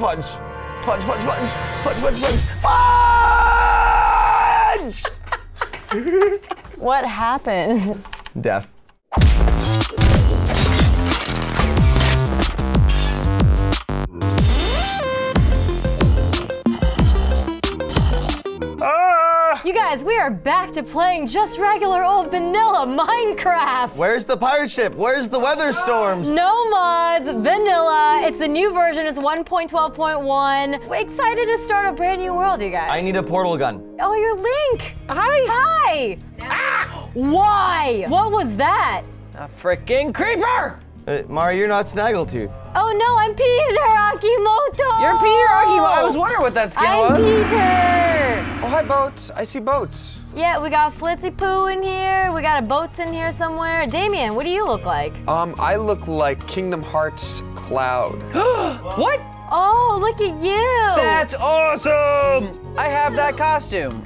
Fudge! Fudge, fudge, fudge! Fudge, fudge, fudge! Fudge! What happened? Death. You guys, we are back to playing just regular old vanilla Minecraft. Where's the pirate ship? Where's the weather storms? No mods, vanilla. It's the new version, it's 1.12.1. We're excited to start a brand new world, you guys. I need a portal gun. Oh, you're Link. Hi. Hi. Ah, why? What was that? A freaking creeper. Mari, you're not Snaggletooth. Oh no, I'm Peter Akimoto. You're Peter Akimoto. I was wondering what that skin was. I'm Peter. Oh, hi, boats. I see boats. Yeah, we got Flitzy Poo in here. We got a boats in here somewhere. Damien, what do you look like? I look like Kingdom Hearts Cloud. What? Oh, look at you. That's awesome. I have that costume.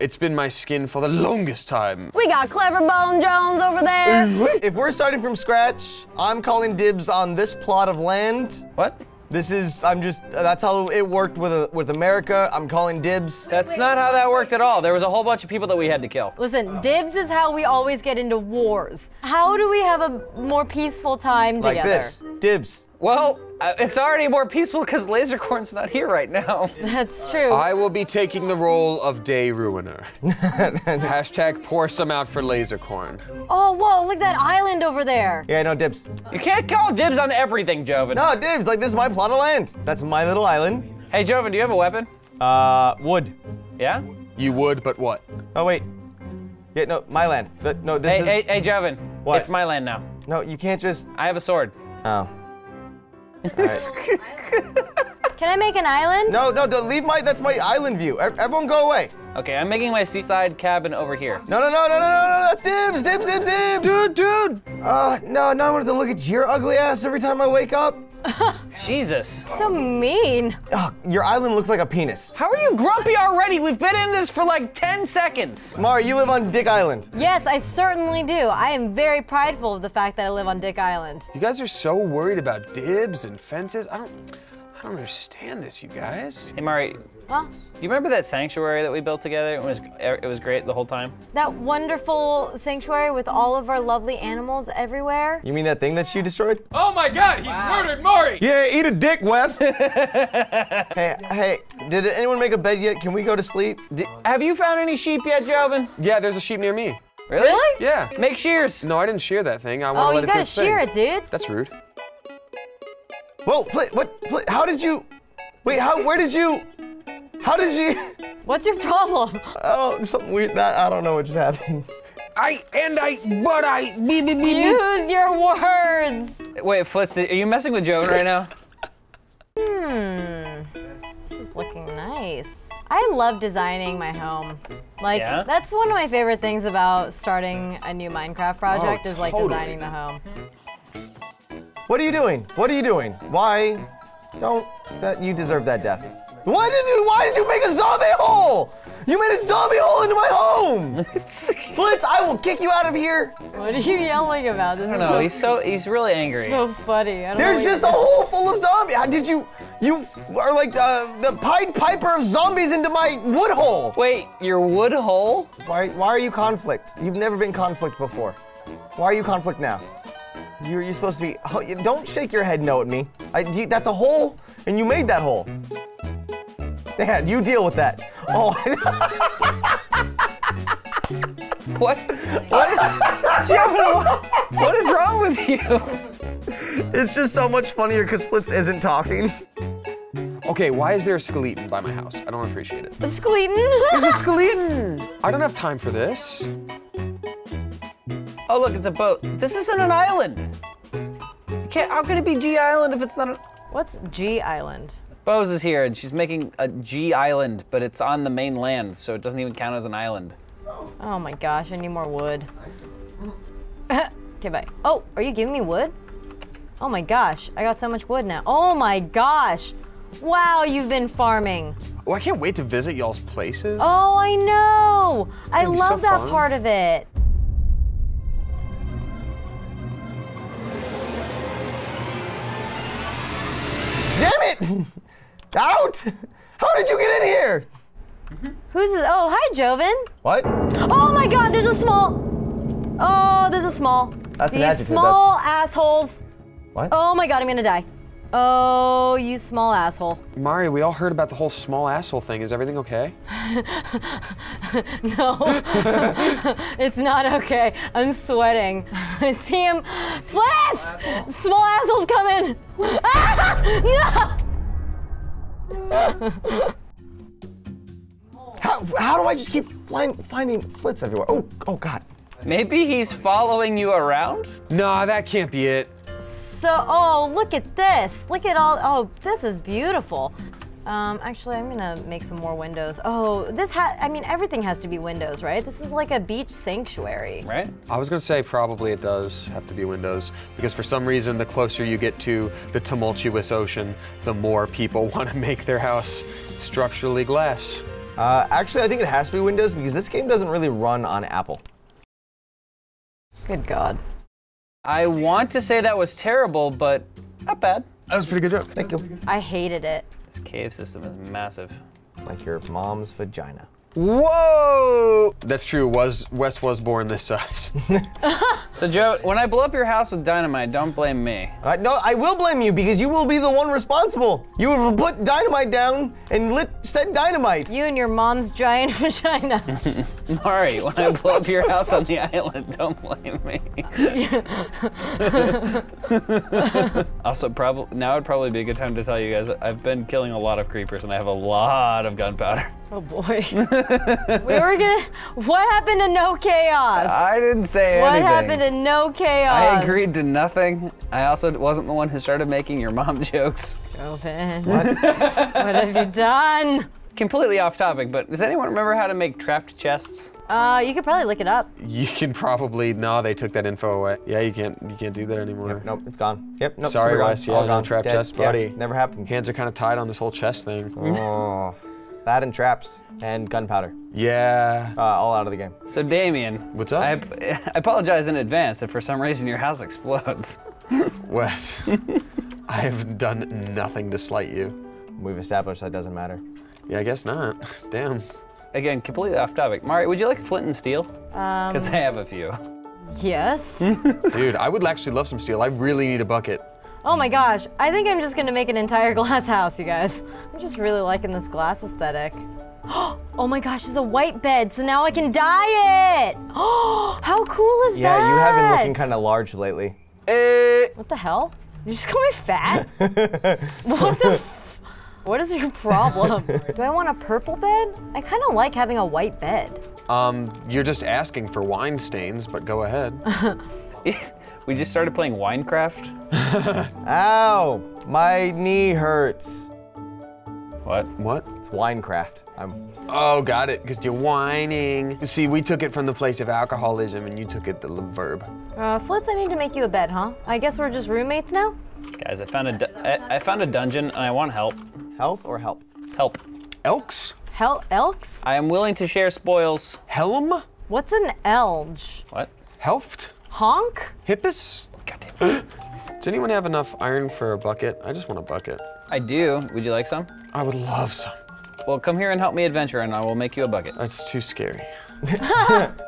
It's been my skin for the longest time. We got Clever Bone Jones over there. If we're starting from scratch, I'm calling dibs on this plot of land. What? This is, I'm just, that's how it worked with America. I'm calling dibs. That's not how that worked at all. There was a whole bunch of people that we had to kill. Listen, dibs is how we always get into wars. How do we have a more peaceful time together? Like this, dibs. Well, it's already more peaceful because Lasercorn's not here right now. That's true. I will be taking the role of Day Ruiner. Hashtag pour some out for Lasercorn. Oh, whoa, look at that island over there. Yeah, no, dibs. You can't call dibs on everything, Joven. No, dibs, like this is my plot of land. That's my little island. Hey, Joven, do you have a weapon? Wood. Yeah? You would, but what? Oh, wait. Yeah, no, my land. No, this is... Hey, Joven. What? It's my land now. No, you can't just... I have a sword. Oh. Right. Can I make an island? No, don't leave my, that's my island view. Everyone go away. Okay, I'm making my seaside cabin over here. No, that's dibs, dibs, dibs, dibs. Dude. No, now I want to look at your ugly ass every time I wake up. Jesus. So mean. Oh, your island looks like a penis. How are you grumpy already? We've been in this for like 10 seconds. Mari, you live on Dick Island. Yes, I certainly do. I am very prideful of the fact that I live on Dick Island. You guys are so worried about dibs and fences. I don't understand this, you guys. Hey, Mari. Huh? Do you remember that sanctuary that we built together? It was great the whole time. That wonderful sanctuary with all of our lovely animals everywhere. You mean that thing that she destroyed? Oh my God, he's murdered Mari! Yeah, eat a dick, Wes. Hey, did anyone make a bed yet? Can we go to sleep? Have you found any sheep yet, Joven? Yeah, there's a sheep near me. Really? Yeah. Make shears. No, I didn't shear that thing. I want to let it do its thing. Oh, you gotta shear it, dude. That's rude. Whoa, Flitz, what? Flitz, how did you? Wait, how did you? What's your problem? Oh, something weird. I don't know what just happened. Use your words. Wait, Flitz, are you messing with Joven right now? This is looking nice. I love designing my home. Like, that's one of my favorite things about starting a new Minecraft project is like designing the home. What are you doing? What are you doing? Why? You deserve that death. Why did you make a zombie hole? You made a zombie hole into my home! Flitz, I will kick you out of here! What are you yelling about? This I don't know, he's really angry. So funny, I don't There's just a hole full of zombies! How did you, are like the Pied Piper of zombies into my wood hole! Wait, your wood hole? Why are you conflict? You've never been conflict before. Why are you conflict now? You're supposed to be, don't shake your head no at me. That's a hole, and you made that hole. Dad, you deal with that. Oh. What is wrong with you? It's just so much funnier because Flitz isn't talking. Okay, why is there a skeleton by my house? I don't appreciate it. A skeleton? There's a skeleton! I don't have time for this. Oh look, it's a boat. This isn't an island. How could it be G Island if it's not a... What's G Island? Boze is here and she's making a G Island, but it's on the mainland, so it doesn't even count as an island. Oh my gosh, I need more wood. Okay, bye. Oh, are you giving me wood? Oh my gosh, I got so much wood now. Oh my gosh! Wow, you've been farming. Oh, I can't wait to visit y'all's places. Oh, I know! I love that part of it. Damn it! Out? How did you get in here? Who's this? Oh, hi, Joven. What? Oh my God, there's a small. Oh, there's a small. That's an adjective. These small assholes. What? Oh my God, I'm gonna die. Oh, you small asshole. Mari, we all heard about the whole small asshole thing. Is everything okay? No, it's not okay. I'm sweating. I see him. Flitz! Asshole. Small asshole's coming! Ah! No! How do I just keep finding Flitz everywhere? Oh God. Maybe he's following you around? Nah, that can't be it. So, oh, look at this. Look at all, oh, this is beautiful. Actually, I'm gonna make some more windows. Oh, this I mean, everything has to be windows, right? This is like a beach sanctuary. Right? I was gonna say probably it does have to be windows, because for some reason, the closer you get to the tumultuous ocean, the more people wanna make their house structurally glass. Actually, I think it has to be windows, because this game doesn't really run on Apple. Good God. I want to say that was terrible, but not bad. That was a pretty good joke. Thank you. I hated it. This cave system is massive. Like your mom's vagina. Whoa! That's true, Wes was born this size. So Joe, when I blow up your house with dynamite, don't blame me. No, I will blame you, because you will be the one responsible. You will put dynamite down and set dynamite. You and your mom's giant vagina. Mari, when I blow up your house on the island, don't blame me. Also, now would probably be a good time to tell you guys, I've been killing a lot of creepers and I have a lot of gunpowder. Oh boy. What happened to no chaos? I didn't say anything. What happened to no chaos? I agreed to nothing. I also wasn't the one who started making your mom jokes. Joven. What? What have you done? Completely off topic, but does anyone remember how to make trapped chests? You could probably look it up. You can probably, no, they took that info away. Yeah, you can't do that anymore. Yep, nope, it's gone. Yep, nope, sorry, Wes, yeah, all gone. No trapped chest, buddy. Yeah, never happened. Hands are kind of tied on this whole chest thing. Oh. That and traps and gunpowder. Yeah. All out of the game. So Damien. What's up? I apologize in advance if for some reason your house explodes. Wes, I have done nothing to slight you. We've established that doesn't matter. Yeah, I guess not. Damn. Again, completely off topic. Mari, would you like flint and steel? Because I have a few. Yes. Dude, I would actually love some steel. I really need a bucket. Oh my gosh, I think I'm just gonna make an entire glass house, you guys. I'm just really liking this glass aesthetic. Oh my gosh, there's a white bed, so now I can dye it! Oh, how cool is that? Yeah, you have been looking kinda large lately. What the hell? You just call me fat? What is your problem? Do I want a purple bed? I kinda like having a white bed. You're just asking for wine stains, but go ahead. We just started playing Winecraft. Ow, my knee hurts. What? What? It's Winecraft. Oh, got it, because you're whining. You see, we took it from the place of alcoholism and you took it the verb. Flitz, I need to make you a bed, huh? I guess we're just roommates now? Guys, I found a dungeon and I want help. Health or help? Help. Elks? Elks? I am willing to share spoils. Helm? What's an elge? What? Helft? Honk? Hippus? Goddamn. Does anyone have enough iron for a bucket? I just want a bucket. I do. Would you like some? I would love some. Well, come here and help me adventure and I will make you a bucket. That's too scary. Oh,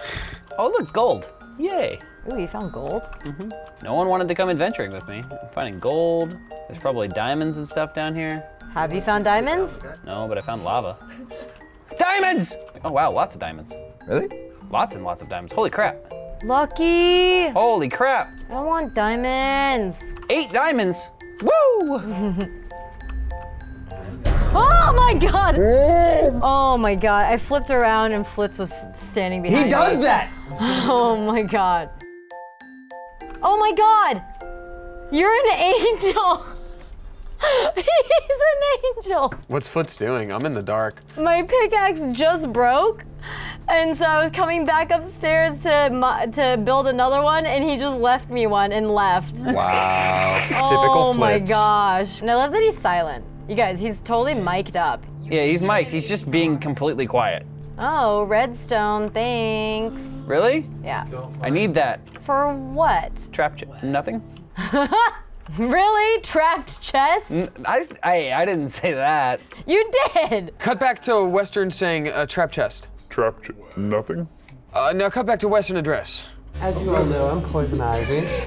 look, gold. Yay. Ooh, you found gold? Mm-hmm. No one wanted to come adventuring with me. I'm finding gold. There's probably diamonds and stuff down here. Have you found diamonds? No, but I found lava. Diamonds! Oh, wow, lots of diamonds. Really? Lots and lots of diamonds. Holy crap. Lucky! Holy crap! I want diamonds! 8 diamonds! Woo! Oh my God! Oh my God, I flipped around and Flitz was standing behind me. He does that! Oh my God. Oh my God! You're an angel! He's an angel! What's Flitz doing? I'm in the dark. My pickaxe just broke. And so I was coming back upstairs to build another one, and he just left me one and left. Wow, typical Flitz. Oh my gosh. And I love that he's silent. You guys, he's totally mic'd up. Yeah, he's mic'd, he's just being completely quiet. Oh, redstone, thanks. Really? Yeah. I need that. For what? Nothing. Really? Trapped chest? I didn't say that. You did! Cut back to Western saying trap chest. Trap chest. Nothing? Now cut back to Western address. As you all know, I'm Poison Ivy.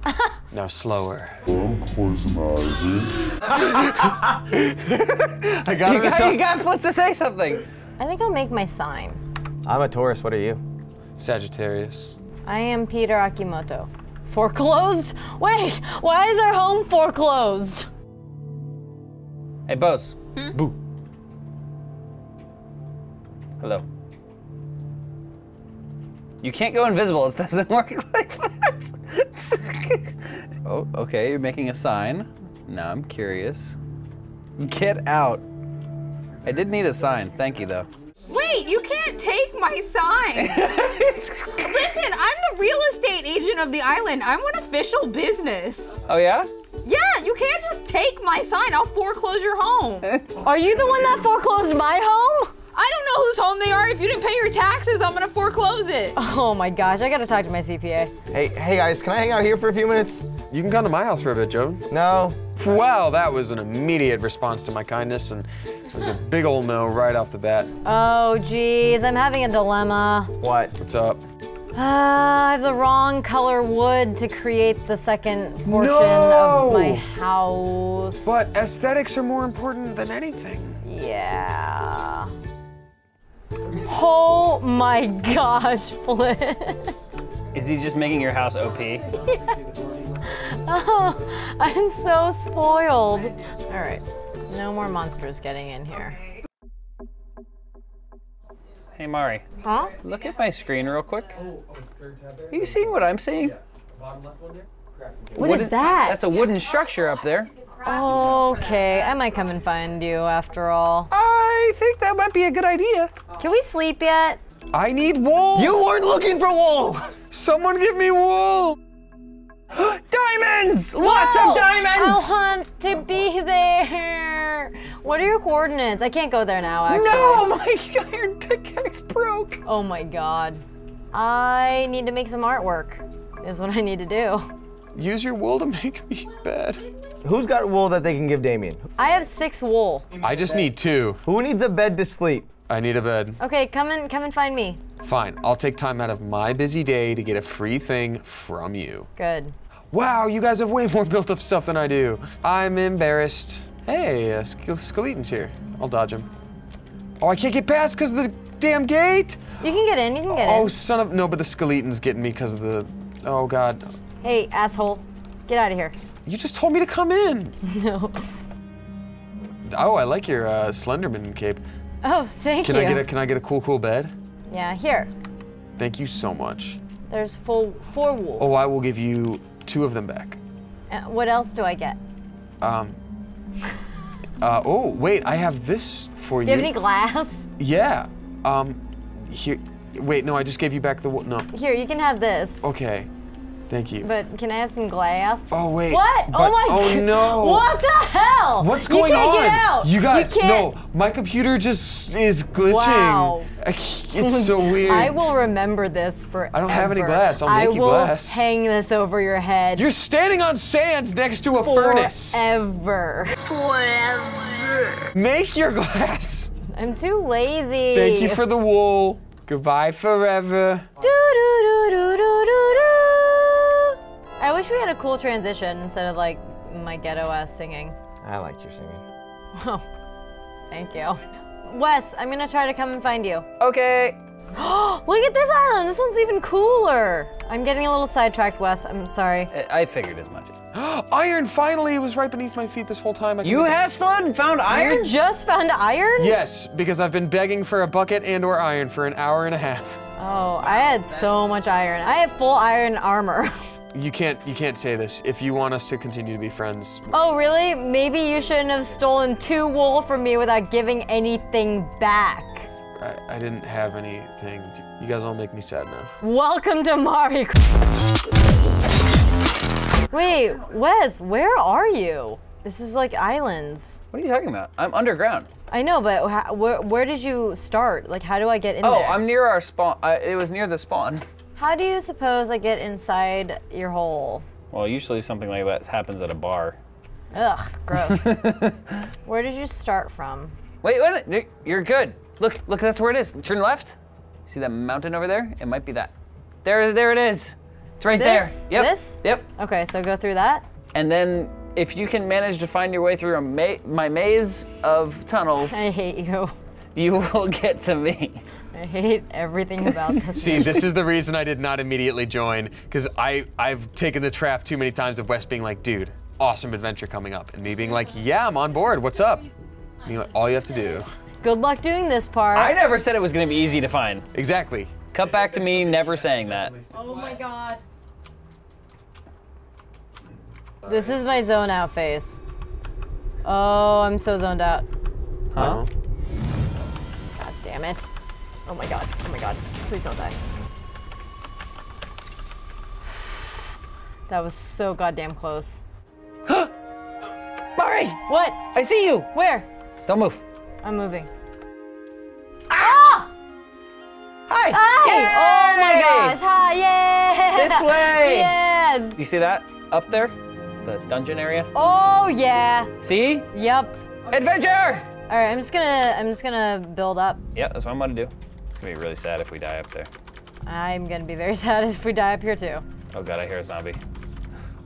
Now slower. I'm Poison Ivy. I got it. You got Flitz to say something. I think I'll make my sign. I'm a Taurus, what are you? Sagittarius. I am Peter Akimoto. Foreclosed? Wait, why is our home foreclosed? Hey, Boze. Boo. Hello. You can't go invisible, it doesn't work like that. Oh, okay, you're making a sign. Now I'm curious. Get out. I did need a sign, thank you though. Wait, you can't take my sign. Listen, I'm the real estate agent of the island. I'm an official business. Oh yeah? Yeah, you can't just take my sign. I'll foreclose your home. Are you the one that foreclosed my home? I don't know whose home they are. If you didn't pay your taxes, I'm gonna foreclose it. Oh my gosh, I gotta talk to my CPA. Hey guys, can I hang out here for a few minutes? You can come to my house for a bit, Joven. No. Wow, that was an immediate response to my kindness, and it was a big old no right off the bat. Oh geez, I'm having a dilemma. What? What's up? I have the wrong color wood to create the second portion of my house. But aesthetics are more important than anything. Yeah. Oh my gosh, Flitz. Is he just making your house OP? Yeah. Oh, I'm so spoiled. All right, no more monsters getting in here. Hey, Mari. Huh? Look at my screen real quick. Are you seeing what I'm seeing? What is that? That's a wooden structure up there. Okay, I might come and find you after all. I think that might be a good idea. Can we sleep yet? I need wool! You weren't looking for wool! Someone give me wool! Diamonds! Lots of diamonds! I want to be there. What are your coordinates? I can't go there now, actually. No, my iron pickaxe broke. Oh my God. I need to make some artwork, is what I need to do. Use your wool to make me bed. Who's got wool that they can give Damien? I have 6 wool. I just need 2. Who needs a bed to sleep? I need a bed. Okay, come and find me. Fine, I'll take time out of my busy day to get a free thing from you. Good. Wow, you guys have way more built up stuff than I do. I'm embarrassed. Hey, Skeleton's here. I'll dodge him. Oh, I can't get past because of the damn gate. You can get in, you can get in. Oh, son of, no, but the Skeleton's getting me because of the, oh God. Hey, asshole, get out of here. You just told me to come in. No. Oh, I like your Slenderman cape. Oh, thank you. Can I get a cool bed? Yeah, here. Thank you so much. There's full 4 wool. Oh, I will give you 2 of them back. What else do I get? Oh, wait, I have this for you. Do you have any glass? Yeah. Here. Wait, no, I just gave you back the wool. No. Here, you can have this. Okay. Thank you. But can I have some glass? Oh wait. What? But, oh my God. Oh no. What the hell? What's going on? You can't get out. You guys, no. My computer just is glitching. Wow. It's so weird. I will remember this forever. I don't have any glass. I'll make you glass. I will hang this over your head. You're standing on sands next to a furnace. Forever. Forever. Make your glass. I'm too lazy. Thank you for the wool. Goodbye forever. Doo doo doo doo doo doo doo. I wish we had a cool transition instead of like my ghetto-ass singing. I liked your singing. Oh, thank you. Wes, I'm gonna try to come and find you. Okay. Look at this island, this one's even cooler. I'm getting a little sidetracked, Wes, I'm sorry. I figured as much. Iron, finally, it was right beneath my feet this whole time. You have found iron? You just found iron? Yes, because I've been begging for a bucket and/or iron for an hour and a half. Oh, I had so much iron. I have full iron armor. You can't say this if you want us to continue to be friends. Oh, really? Maybe you shouldn't have stolen 2 wool from me without giving anything back. I didn't have anything. You guys all make me sad now. Welcome to Maricraft. Wait, Wes, where are you? This is like islands. What are you talking about? I'm underground. I know, but where did you start? Like, how do I get in there? Oh, I'm near our spawn. It was near the spawn. How do you suppose I get inside your hole? Well, usually something like that happens at a bar. Ugh, gross. Where did you start from? Wait, wait, you're good. Look, look, that's where it is. Turn left. See that mountain over there? It might be that. There it is. It's right there. Yep. This? Yep. Okay, so go through that. And then if you can manage to find your way through my maze of tunnels. I hate you. You will get to me. I hate everything about this. See, this is the reason I did not immediately join, because I've taken the trap too many times of Wes being like, dude, awesome adventure coming up. And me being like, yeah, I'm on board, what's up? And you're like, all you have to do. Good luck doing this part. I never said it was gonna be easy to find. Exactly. Cut back to me never saying that. Oh my God. This is my zone out phase. Oh, I'm so zoned out. Huh? God damn it. Oh my God, oh my God. Please don't die. That was so goddamn close. Mari! What? I see you! Where? Don't move. I'm moving. Ah! Hi! Hi! Yay! Oh my gosh, hi, yeah! This way! Yes! You see that up there? The dungeon area? Oh yeah. See? Yep. Adventure! All right, I'm just gonna build up. Yeah, that's what I'm gonna do. It's gonna be really sad if we die up there. I'm gonna be very sad if we die up here too. Oh God, I hear a zombie.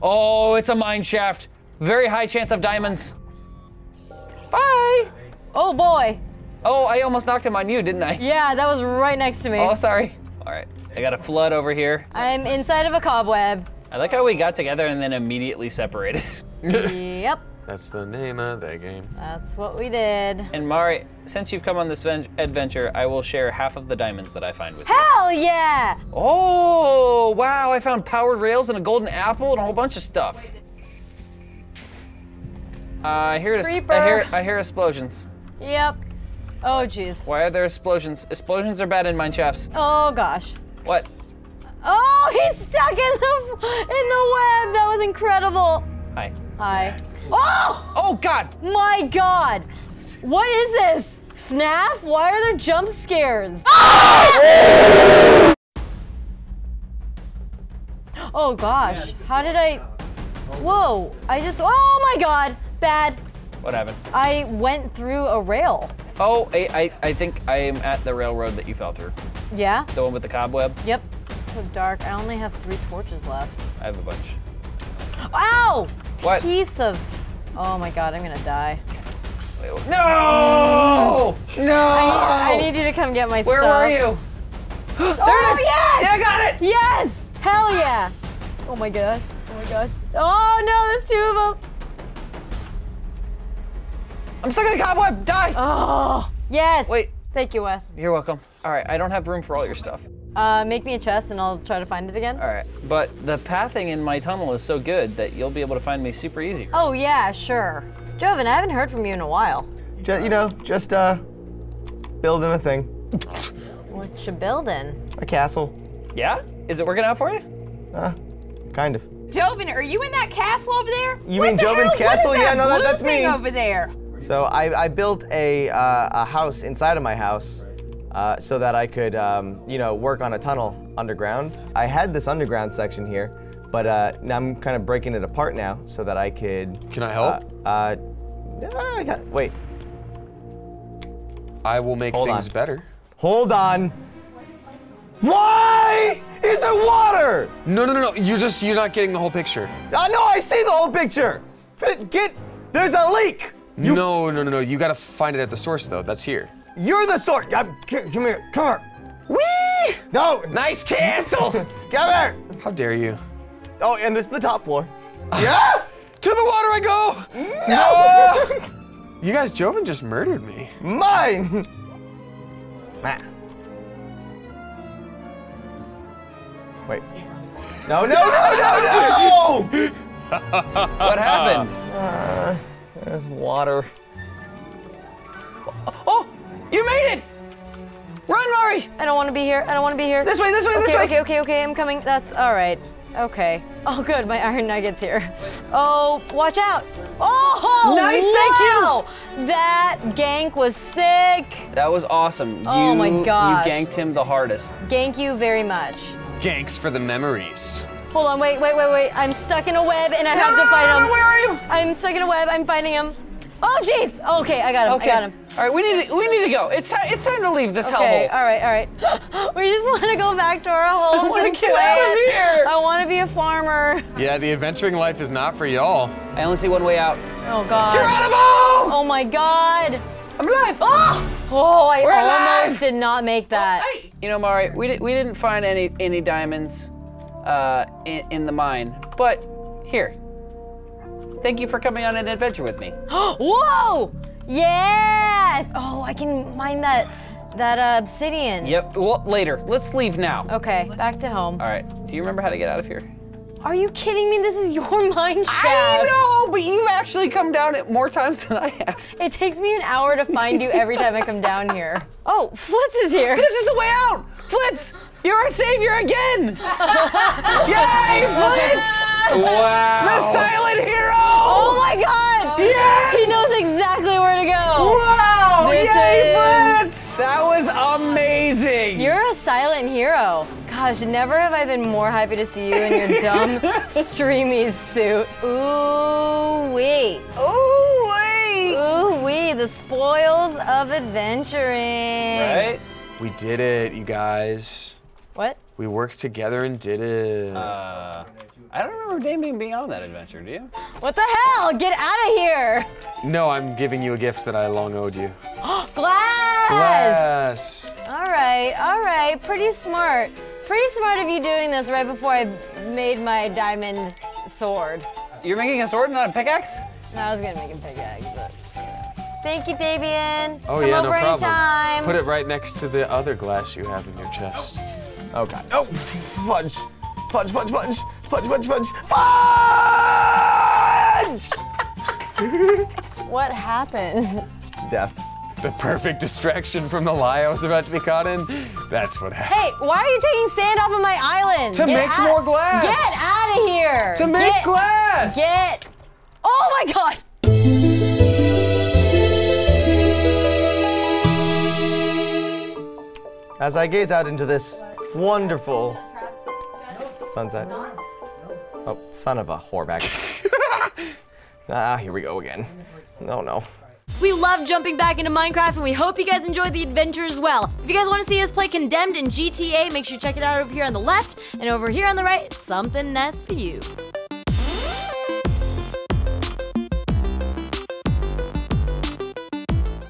Oh, it's a mine shaft. Very high chance of diamonds. Bye. Oh boy. Oh, I almost knocked him on you, didn't I? Yeah, that was right next to me. Oh, sorry. All right, I got a flood over here. I'm inside of a cobweb. I like how we got together and then immediately separated. Yep. That's the name of that game. That's what we did. And Mari, since you've come on this adventure, I will share half of the diamonds that I find with you. Hell yeah! Oh, wow, I found powered rails and a golden apple and a whole bunch of stuff. I hear explosions. Yep. Oh, jeez. Why are there explosions? Explosions are bad in mine shafts. Oh, gosh. What? Oh, he's stuck in the web. That was incredible. Hi. Hi. Oh! Oh God! My God! What is this? FNAF? Why are there jump scares? Ah! Oh gosh! Yes. How did I? Whoa! I just. Oh my God! Bad. What happened? I went through a rail. Oh, I think I am at the railroad that you fell through. Yeah. The one with the cobweb. Yep. So dark. I only have 3 torches left. I have a bunch. Ow! What? Piece of. Oh my God! I'm gonna die. Wait, wait. No! No! I need you to come get my stuff. Where were you? There it is! Yes! Yeah, I got it! Yes! Hell yeah! Oh my God! Oh my gosh! Oh no! There's 2 of them. I'm stuck in a cobweb. Die! Oh! Yes! Wait. Thank you, Wes. You're welcome. All right, I don't have room for all your stuff. Make me a chest and I'll try to find it again. All right, but the pathing in my tunnel is so good that you'll be able to find me super easy. Oh yeah, sure. Joven, I haven't heard from you in a while. You know, just building a thing. What you building? A castle. Yeah? Is it working out for you? Kind of. Joven, are you in that castle over there? You mean Joven's castle? Yeah, no, that's me. Over there. So I built a house inside of my house. So that I could, you know, work on a tunnel underground. I had this underground section here, but now I'm kind of breaking it apart now so that I could. Can I help? Wait. I will make things better. Hold on. Why is there water? No. You're not getting the whole picture. No, I see the whole picture. There's a leak. No. You gotta find it at the source though. That's here. You're the sort. Come here. Whee! No, nice castle. Come here. How dare you? Oh, and this is the top floor. Yeah? To the water I go. No. You guys, Joven just murdered me. Mine. Wait. No. What happened? There's water. Oh. You made it! Run, Mari! I don't want to be here. I don't want to be here. This way. Okay, I'm coming. That's all right. Okay. Oh, good. My iron nugget's here. Oh, watch out. Oh, nice. Wow. Thank you. That gank was sick. That was awesome. Oh, my gosh. You ganked him the hardest. Thank you very much. Ganks for the memories. Hold on, wait. I'm stuck in a web and I have to fight him. Where are you? I'm stuck in a web, I'm fighting him. Oh, jeez! Okay, I got him, okay. I got him. All right, we need to go. It's time to leave this hellhole. Okay, all right. We just want to go back to our homes. I want to get out of here. I want to be a farmer. Yeah, the adventuring life is not for y'all. I only see one way out. Oh, God. Geronimo! Oh, my God. I'm alive. Oh, I almost did not make that. You know, Mari, we didn't find any diamonds in the mine, but here. Thank you for coming on an adventure with me. Whoa! Yeah! Oh, I can mine that obsidian. Yep, well, later. Let's leave now. Okay, back to home. All right, do you remember how to get out of here? Are you kidding me? This is your mine shaft. I know, but you've actually come down it more times than I have. It takes me an hour to find you every time I come down here. Oh, Flitz is here. This is the way out! Flitz! You're our savior again! Yay, Flitz! Wow! The silent hero! Oh my God! Yes! He knows exactly where to go. Wow! Yay, Flitz! That was amazing! You're a silent hero. Gosh, never have I been more happy to see you in your dumb streamies suit. Ooh-wee. Ooh-wee! Ooh-wee, the spoils of adventuring. Right? We did it, you guys. What? We worked together and did it. I don't remember Damien being on that adventure, do you? What the hell? Get out of here! No, I'm giving you a gift that I long owed you. Glass! Glass! All right. Pretty smart. Pretty smart of you doing this right before I made my diamond sword. You're making a sword, not a pickaxe? No, I was gonna make a pickaxe, but... Thank you, Damien. Oh, yeah, no problem. Anytime. Put it right next to the other glass you have in your chest. Oh, God. Oh, fudge. Fudge! What happened? Death. The perfect distraction from the lie I was about to be caught in. That's what happened. Hey, why are you taking sand off of my island? To make more glass. Get out of here. To make glass. Oh, my God. As I gaze out into this wonderful sunset. Oh, son of a whorebag. Here we go again. Oh no. We love jumping back into Minecraft and we hope you guys enjoyed the adventure as well. If you guys want to see us play Condemned in GTA, make sure you check it out over here on the left and over here on the right, something that's for you.